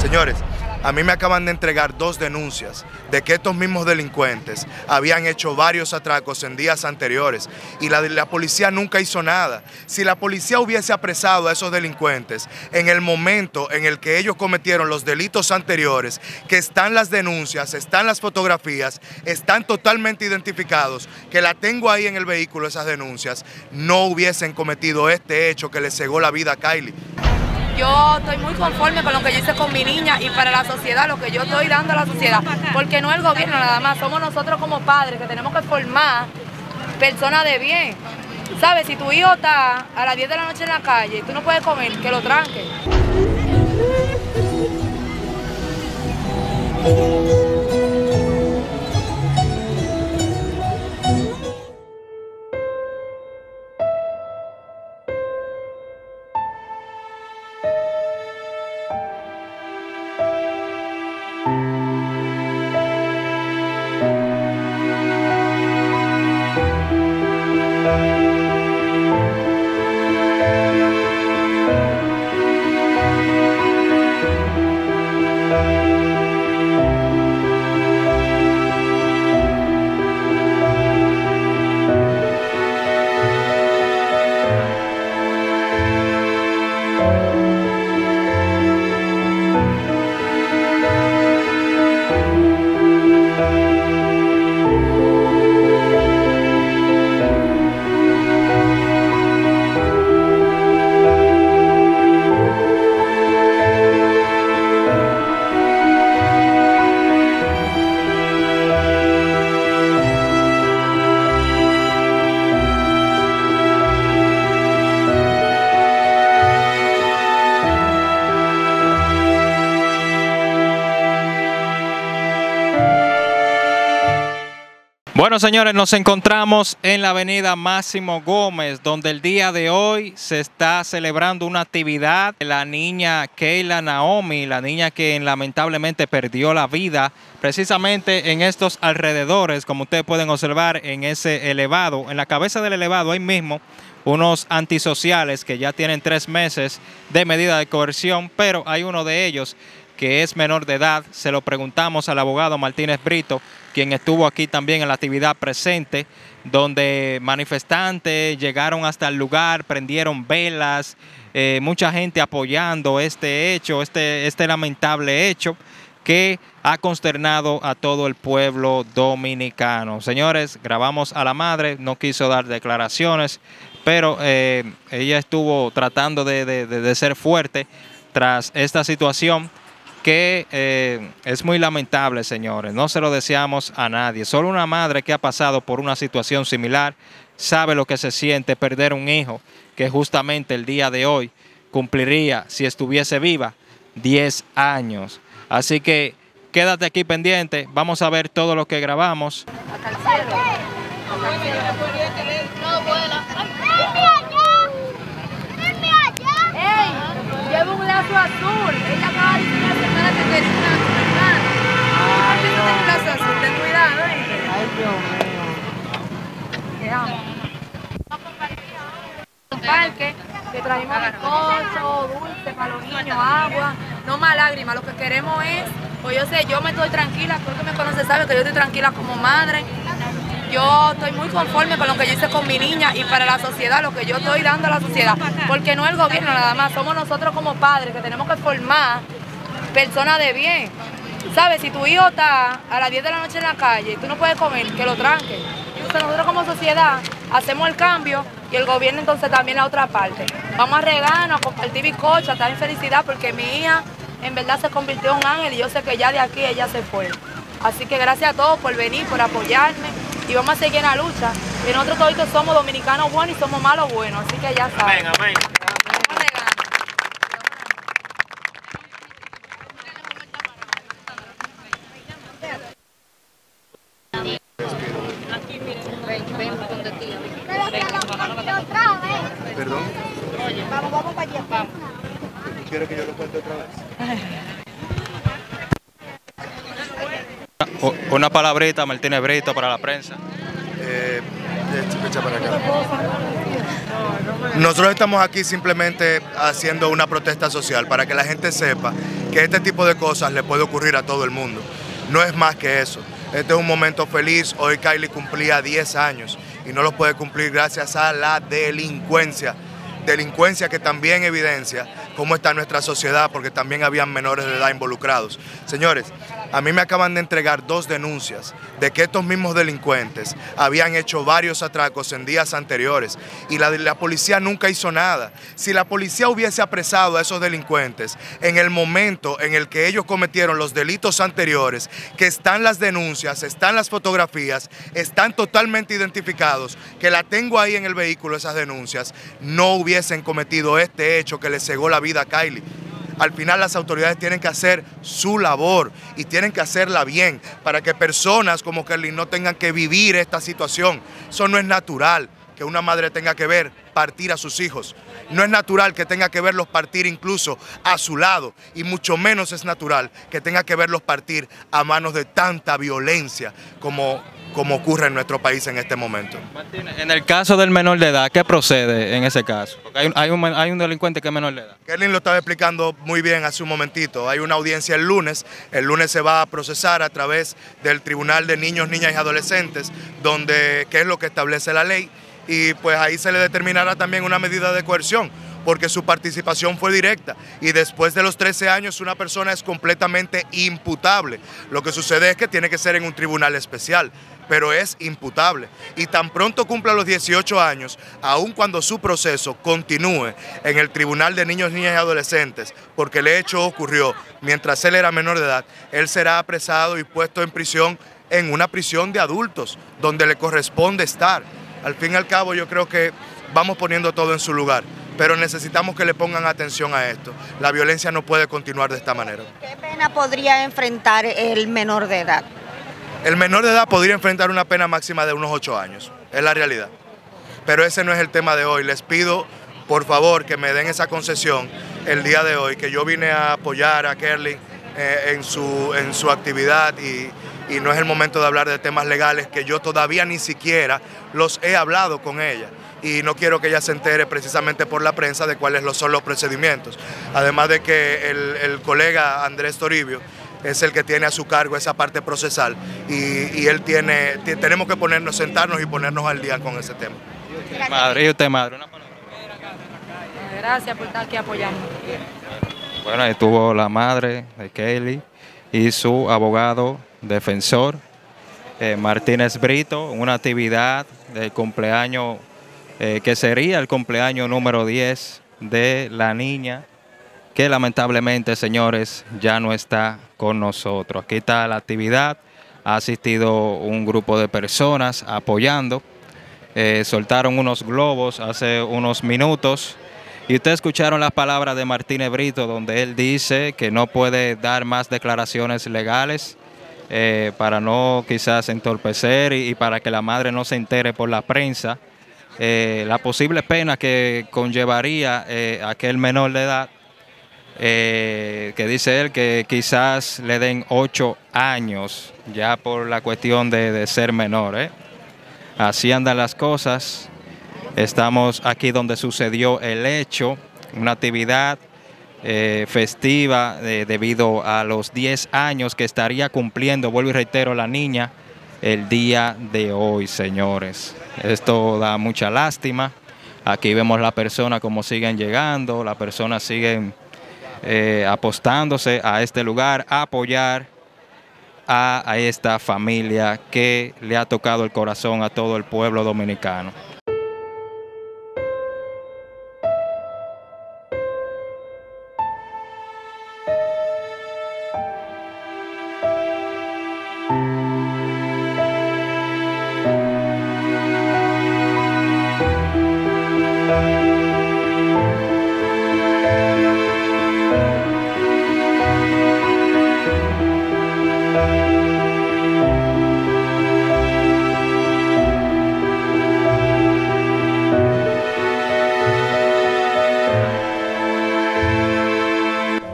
Señores, a mí me acaban de entregar dos denuncias de que estos mismos delincuentes habían hecho varios atracos en días anteriores y la policía nunca hizo nada. Si la policía hubiese apresado a esos delincuentes en el momento en el que ellos cometieron los delitos anteriores, que están las denuncias, están las fotografías, están totalmente identificados, que la tengo ahí en el vehículo esas denuncias, no hubiesen cometido este hecho que les cegó la vida a Kaylee. Yo estoy muy conforme con lo que yo hice con mi niña y para la sociedad, lo que yo estoy dando a la sociedad, porque no el gobierno nada más, somos nosotros como padres que tenemos que formar personas de bien. ¿Sabes? Si tu hijo está a las 10 de la noche en la calle y tú no puedes comer, que lo tranque. Bueno, señores, nos encontramos en la avenida Máximo Gómez, donde el día de hoy se está celebrando una actividad. La niña Keila Naomi, la niña que lamentablemente perdió la vida, precisamente en estos alrededores, como ustedes pueden observar en ese elevado, en la cabeza del elevado, ahí mismo, unos antisociales que ya tienen 3 meses de medida de coerción, pero hay uno de ellos que es menor de edad. Se lo preguntamos al abogado Martínez Brito, quien estuvo aquí también en la actividad presente, donde manifestantes llegaron hasta el lugar, prendieron velas, mucha gente apoyando este hecho, este lamentable hecho que ha consternado a todo el pueblo dominicano. Señores, grabamos a la madre, no quiso dar declaraciones, pero ella estuvo tratando de ser fuerte tras esta situación, que es muy lamentable, señores. No se lo deseamos a nadie. Solo una madre que ha pasado por una situación similar sabe lo que se siente perder un hijo que justamente el día de hoy cumpliría, si estuviese viva, 10 años. Así que quédate aquí pendiente. Vamos a ver todo lo que grabamos. Lleva un lazo azul. Ella acaba de decir la semana que tenía un lazo, hermano. ¿Y por qué no tiene un lazo azul? Ten cuidado, ¿eh? Ay, Dios mío. Te amo. Un parque, que trajimos bizcocho, dulce para los niños, agua. No más lágrimas. Lo que queremos es, pues yo sé, yo me estoy tranquila. Creo que me conoce, sabe que yo estoy tranquila como madre. Yo estoy muy conforme con lo que yo hice con mi niña y para la sociedad, lo que yo estoy dando a la sociedad, porque no el gobierno nada más, somos nosotros como padres que tenemos que formar personas de bien. ¿Sabes? Si tu hijo está a las 10 de la noche en la calle y tú no puedes comer, que lo tranque. Entonces nosotros como sociedad hacemos el cambio y el gobierno entonces también la otra parte. Vamos a regalarnos, a compartir bizcocho, a estar en felicidad, porque mi hija en verdad se convirtió en un ángel y yo sé que ya de aquí ella se fue. Así que gracias a todos por venir, por apoyarme. Y vamos a seguir en la lucha. Y nosotros todos somos dominicanos buenos y somos malos buenos. Así que ya saben. Amén, amén. Perdón. Vamos para allá. Vamos. ¿Tú quieres que yo lo cuente otra vez? Una palabrita, Martínez Brito, para la prensa. Para acá. Nosotros estamos aquí simplemente haciendo una protesta social para que la gente sepa que este tipo de cosas le puede ocurrir a todo el mundo. No es más que eso. Este es un momento feliz. Hoy Kaylee cumplía 10 años y no los puede cumplir gracias a la delincuencia. Delincuencia que también evidencia cómo está nuestra sociedad, porque también habían menores de edad involucrados. Señores, a mí me acaban de entregar 2 denuncias de que estos mismos delincuentes habían hecho varios atracos en días anteriores y la policía nunca hizo nada. Si la policía hubiese apresado a esos delincuentes en el momento en el que ellos cometieron los delitos anteriores, que están las denuncias, están las fotografías, están totalmente identificados, que la tengo ahí en el vehículo esas denuncias, no hubiesen cometido este hecho que les cegó la vida a Kaylee. Al final las autoridades tienen que hacer su labor y tienen que hacerla bien para que personas como Kerlin no tengan que vivir esta situación. Eso no es natural, que una madre tenga que ver partir a sus hijos. No es natural que tenga que verlos partir incluso a su lado, y mucho menos es natural que tenga que verlos partir a manos de tanta violencia como ocurre en nuestro país en este momento. Martínez, en el caso del menor de edad, ¿qué procede en ese caso? Porque hay un delincuente que es menor de edad. Kerlin lo estaba explicando muy bien hace un momentito. Hay una audiencia el lunes. El lunes se va a procesar a través del Tribunal de Niños, Niñas y Adolescentes, que es lo que establece la ley, y pues ahí se le determinará también una medida de coerción, porque su participación fue directa y después de los 13 años una persona es completamente imputable. Lo que sucede es que tiene que ser en un tribunal especial, pero es imputable. Y tan pronto cumpla los 18 años, aun cuando su proceso continúe en el Tribunal de Niños, Niñas y Adolescentes, porque el hecho ocurrió mientras él era menor de edad, él será apresado y puesto en prisión, en una prisión de adultos, donde le corresponde estar. Al fin y al cabo, yo creo que vamos poniendo todo en su lugar, pero necesitamos que le pongan atención a esto. La violencia no puede continuar de esta manera. ¿Qué pena podría enfrentar el menor de edad? El menor de edad podría enfrentar una pena máxima de unos 8 años, es la realidad. Pero ese no es el tema de hoy. Les pido, por favor, que me den esa concesión el día de hoy, que yo vine a apoyar a Kerlin en su actividad y no es el momento de hablar de temas legales que yo todavía ni siquiera los he hablado con ella. Y no quiero que ella se entere precisamente por la prensa de cuáles son los procedimientos. Además de que el colega Andrés Toribio es el que tiene a su cargo esa parte procesal y él tenemos que sentarnos y ponernos al día con ese tema. Madre, y usted, madre, una palabra. Gracias por estar aquí apoyando. Bueno, ahí estuvo la madre de Kaylee y su abogado defensor, Martínez Brito, en una actividad del cumpleaños, que sería el cumpleaños número 10 de la niña, que lamentablemente, señores, ya no está con nosotros. Aquí está la actividad, ha asistido un grupo de personas apoyando, soltaron unos globos hace unos minutos, y ustedes escucharon las palabras de Martínez Brito, donde él dice que no puede dar más declaraciones legales, para no quizás entorpecer y para que la madre no se entere por la prensa la posible pena que conllevaría aquel menor de edad, que dice él que quizás le den 8 años ya por la cuestión de ser menor. Así andan las cosas. Estamos aquí donde sucedió el hecho, una actividad festiva debido a los 10 años que estaría cumpliendo, vuelvo y reitero, la niña el día de hoy, señores. Esto da mucha lástima. Aquí vemos las personas como siguen llegando, las personas siguen apostándose a este lugar, a apoyar a esta familia que le ha tocado el corazón a todo el pueblo dominicano.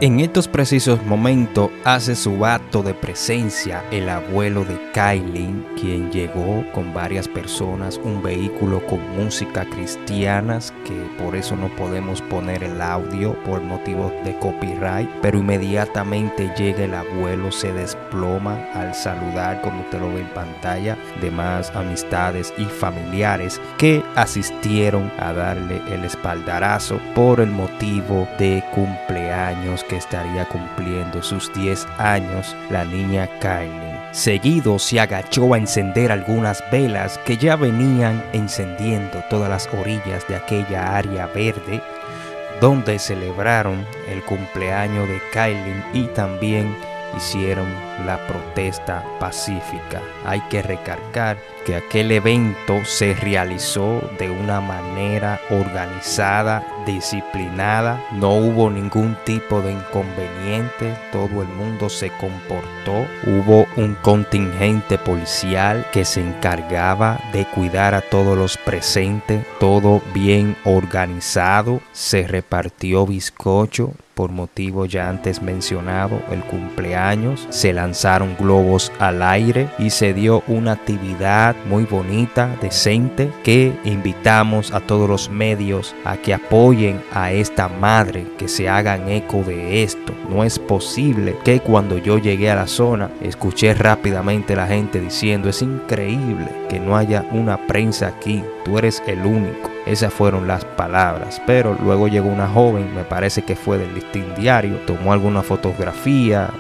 En estos precisos momentos hace su acto de presencia el abuelo de Keila, quien llegó con varias personas, un vehículo con música cristianas, que por eso no podemos poner el audio por motivos de copyright, pero inmediatamente llega el abuelo, se desploma al saludar, como usted lo ve en pantalla, demás amistades y familiares que asistieron a darle el espaldarazo por el motivo de cumpleaños que estaría cumpliendo sus 10 años la niña Keila. Seguido se agachó a encender algunas velas que ya venían encendiendo todas las orillas de aquella área verde donde celebraron el cumpleaños de Keila y también hicieron la protesta pacífica. Hay que recalcar que aquel evento se realizó de una manera organizada, disciplinada, no hubo ningún tipo de inconveniente, todo el mundo se comportó, hubo un contingente policial que se encargaba de cuidar a todos los presentes, todo bien organizado, se repartió bizcocho, por motivo ya antes mencionado, el cumpleaños, se lanzaron globos al aire y se dio una actividad muy bonita, decente, que invitamos a todos los medios a que apoyen a esta madre, que se hagan eco de esto. No es posible que cuando yo llegué a la zona, escuché rápidamente la gente diciendo, es increíble que no haya una prensa aquí, tú eres el único. Esas fueron las palabras, pero luego llegó una joven, me parece que fue del Listín Diario, tomó alguna fotografía,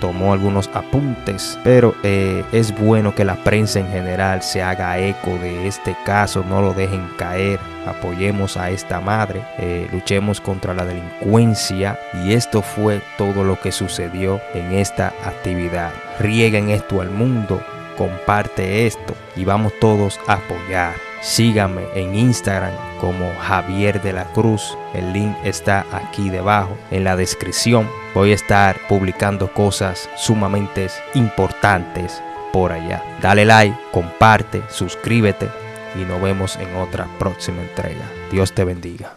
tomó algunos apuntes, pero es bueno que la prensa en general se haga eco de este caso, no lo dejen caer, apoyemos a esta madre, luchemos contra la delincuencia y esto fue todo lo que sucedió en esta actividad. Rieguen esto al mundo, comparte esto y vamos todos a apoyar. Sígame en Instagram como Javier de la Cruz, el link está aquí debajo en la descripción. Voy a estar publicando cosas sumamente importantes por allá. Dale like, comparte, suscríbete y nos vemos en otra próxima entrega. Dios te bendiga.